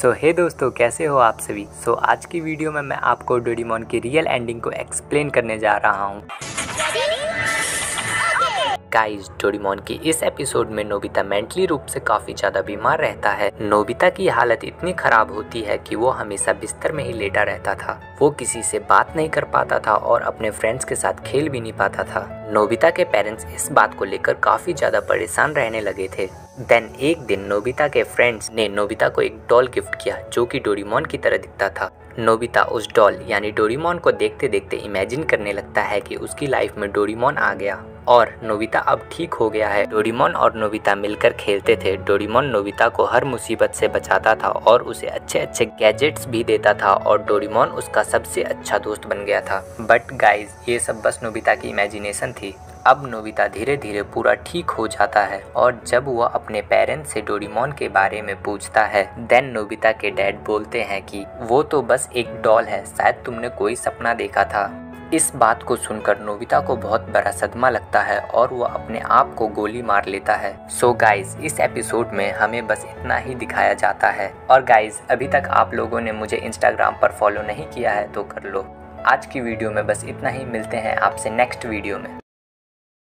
सो हे दोस्तों, कैसे हो आप सभी। सो आज की वीडियो में मैं आपको डोरेमोन की रियल एंडिंग को एक्सप्लेन करने जा रहा हूँ। गाइस, डोरेमोन की इस एपिसोड में नोबिता मेंटली रूप से काफी ज्यादा बीमार रहता है। नोबिता की हालत इतनी खराब होती है कि वो हमेशा बिस्तर में ही लेटा रहता था। वो किसी से बात नहीं कर पाता था और अपने फ्रेंड्स के साथ खेल भी नहीं पाता था। नोबिता के पेरेंट्स इस बात को लेकर काफी ज्यादा परेशान रहने लगे थे। देन एक दिन नोबिता के फ्रेंड्स ने नोबिता को एक डॉल गिफ्ट किया जो कि डोरेमोन की तरह दिखता था। नोबिता उस डॉल यानी डोरेमोन को देखते देखते इमेजिन करने लगता है कि उसकी लाइफ में डोरेमोन आ गया और नोबिता अब ठीक हो गया है। डोरेमोन और नोबिता मिलकर खेलते थे। डोरेमोन नोबिता को हर मुसीबत से बचाता था और उसे अच्छे अच्छे गैजेट्स भी देता था और डोरेमोन उसका सबसे अच्छा दोस्त बन गया था। बट गाइज, ये सब बस नोबिता की इमेजिनेशन थी। अब नोबिता धीरे धीरे पूरा ठीक हो जाता है और जब वह अपने पेरेंट्स से डोरेमोन के बारे में पूछता है, देन नोबिता के डैड बोलते हैं कि वो तो बस एक डॉल है, शायद तुमने कोई सपना देखा था। इस बात को सुनकर नोबिता को बहुत बड़ा सदमा लगता है और वह अपने आप को गोली मार लेता है। सो गाइज, इस एपिसोड में हमें बस इतना ही दिखाया जाता है। और गाइज, अभी तक आप लोगों ने मुझे इंस्टाग्राम पर फॉलो नहीं किया है तो कर लो। आज की वीडियो में बस इतना ही। मिलते हैं आपसे नेक्स्ट वीडियो में।